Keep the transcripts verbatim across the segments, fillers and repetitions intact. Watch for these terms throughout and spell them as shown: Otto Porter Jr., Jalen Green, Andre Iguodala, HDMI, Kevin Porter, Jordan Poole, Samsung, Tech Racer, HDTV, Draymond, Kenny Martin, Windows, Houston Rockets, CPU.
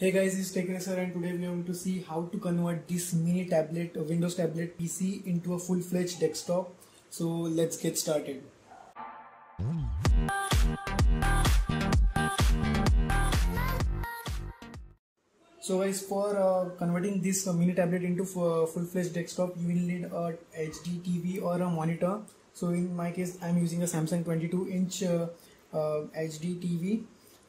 Hey guys, it's Tech Racer and today we are going to see how to convert this mini tablet, a Windows tablet P C into a full-fledged desktop. So let's get started. So guys, for uh, converting this uh, mini tablet into full-fledged desktop, you will need a H D T V or a monitor. So in my case, I'm using a Samsung twenty-two inch uh, uh, H D T V.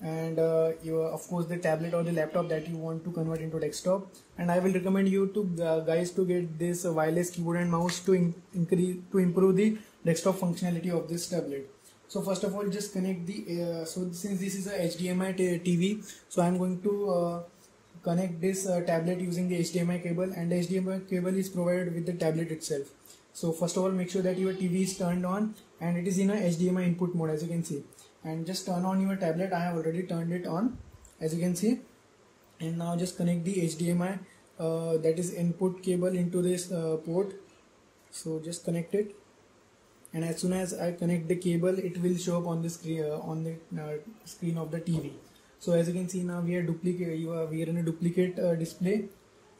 And uh, you, of course, the tablet or the laptop that you want to convert into desktop. And I will recommend you to uh, guys to get this uh, wireless keyboard and mouse to in increase to improve the desktop functionality of this tablet. So first of all, just connect the uh, so since this is a H D M I T V, so I am going to uh, connect this uh, tablet using the H D M I cable, and the H D M I cable is provided with the tablet itself. So first of all, make sure that your T V is turned on and it is in a H D M I input mode, as you can see. And just turn on your tablet. I have already turned it on, as you can see. And now just connect the H D M I uh, that is input cable into this uh, port. So just connect it, and as soon as I connect the cable, it will show up on the screen uh, on the uh, screen of the T V. So as you can see, now we are duplicate you are we are in a duplicate uh, display.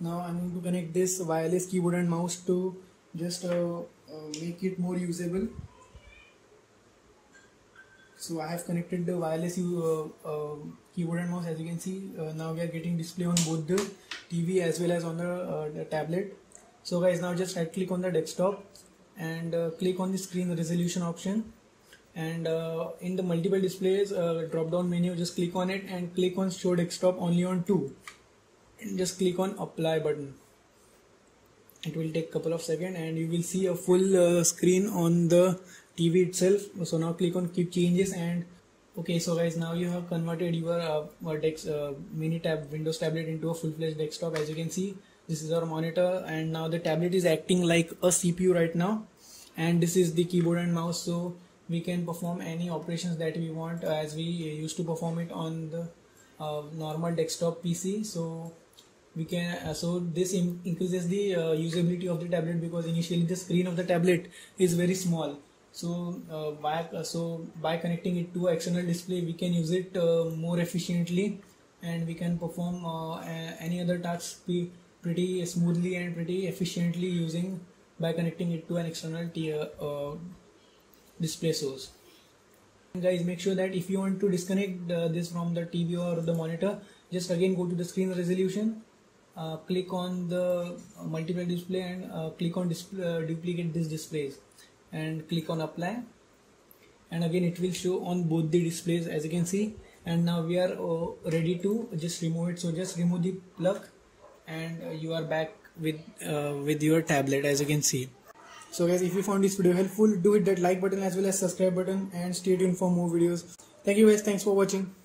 Now I'm going to connect this wireless keyboard and mouse to just uh, uh, make it more usable. So I have connected the wireless uh, uh, keyboard and mouse, as you can see. Uh, now we are getting display on both the T V as well as on the, uh, the tablet. So guys, now just right click on the desktop and uh, click on the screen resolution option, and uh, in the multiple displays uh, drop down menu, just click on it and click on show desktop only on two, and just click on apply button. It will take couple of seconds and you will see a full uh, screen on the T V itself. So now click on keep changes, and okay, so guys, now you have converted your uh, vertex, uh, mini tab Windows tablet into a full-fledged desktop. As you can see, this is our monitor, and now the tablet is acting like a C P U right now, and this is the keyboard and mouse, so we can perform any operations that we want as we used to perform it on the uh, normal desktop P C. So we can uh, so this in increases the uh, usability of the tablet, because initially the screen of the tablet is very small. So uh, by uh, so by connecting it to external display, we can use it uh, more efficiently, and we can perform uh, any other tasks pretty smoothly and pretty efficiently using by connecting it to an external tier, uh, display source. And guys, make sure that if you want to disconnect uh, this from the T V or the monitor, just again go to the screen resolution, uh, click on the multiple display, and uh, click on display, uh, duplicate these displays, and click on apply, and again it will show on both the displays, as you can see. And now we are uh, ready to just remove it. So just remove the plug, and uh, you are back with uh, with your tablet, as you can see. So guys, if you found this video helpful, do hit that like button as well as subscribe button, and stay tuned for more videos. Thank you guys, thanks for watching.